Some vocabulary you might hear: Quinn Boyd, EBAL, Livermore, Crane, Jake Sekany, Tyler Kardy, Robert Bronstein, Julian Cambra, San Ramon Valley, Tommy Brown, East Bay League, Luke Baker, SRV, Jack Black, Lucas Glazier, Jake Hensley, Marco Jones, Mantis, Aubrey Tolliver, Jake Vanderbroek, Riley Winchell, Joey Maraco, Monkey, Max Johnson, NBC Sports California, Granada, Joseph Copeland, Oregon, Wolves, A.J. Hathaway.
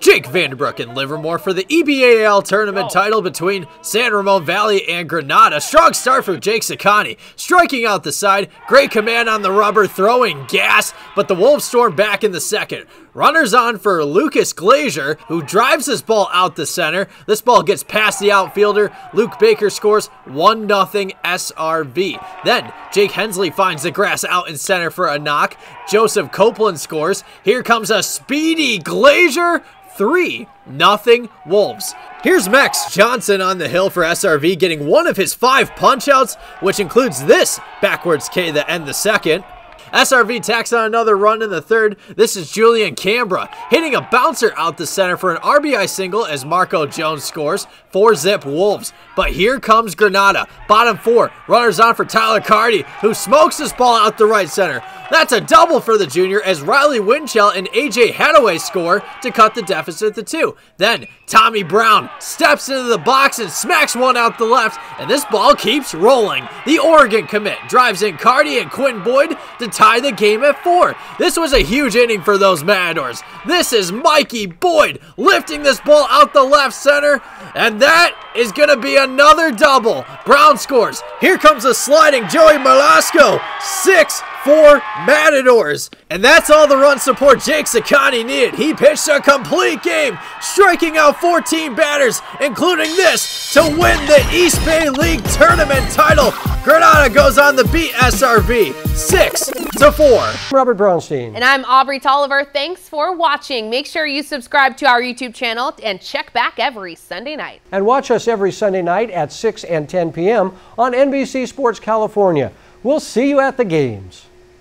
Jake Vanderbroek and Livermore for the EBAL tournament title between San Ramon Valley and Granada. Strong start for Jake Sekany, striking out the side, great command on the rubber, throwing gas, but the Wolves storm back in the second. Runners on for Lucas Glazier, who drives this ball out the center. This ball gets past the outfielder. Luke Baker scores 1-0 SRV. Then Jake Hensley finds the grass out in center for a knock. Joseph Copeland scores. Here comes a speedy Glazier. 3-0 Wolves. Here's Max Johnson on the hill for SRV, getting one of his 5 punch-outs, which includes this backwards K to end the second. SRV tacks on another run in the third. This is Julian Cambra hitting a bouncer out the center for an RBI single as Marco Jones scores. 4-0 Wolves. But here comes Granada. Bottom 4. Runners on for Tyler Kardy, who smokes this ball out the right center. That's a double for the junior as Riley Winchell and A.J. Hathaway score to cut the deficit to 2. Then Tommy Brown steps into the box and smacks one out the left, and this ball keeps rolling. The Oregon commit drives in Kardy and Quinn Boyd to tie the game at 4. This was a huge inning for those Matadors. This is Mikey Boyd lifting this ball out the left center, and that is going to be another double. Brown scores. Here comes a sliding Joey Maraco. 6-4 Matadors. And that's all the run support Jake Sekany needed. He pitched a complete game, striking out 14 batters, including this, to win the East Bay League tournament title. Granada goes on to beat SRV 6-4. Robert Bronstein. And I'm Aubrey Tolliver. Thanks for watching. Make sure you subscribe to our YouTube channel and check back every Sunday night. And watch us every Sunday night at 6 and 10 p.m. on NBC Sports California. We'll see you at the games.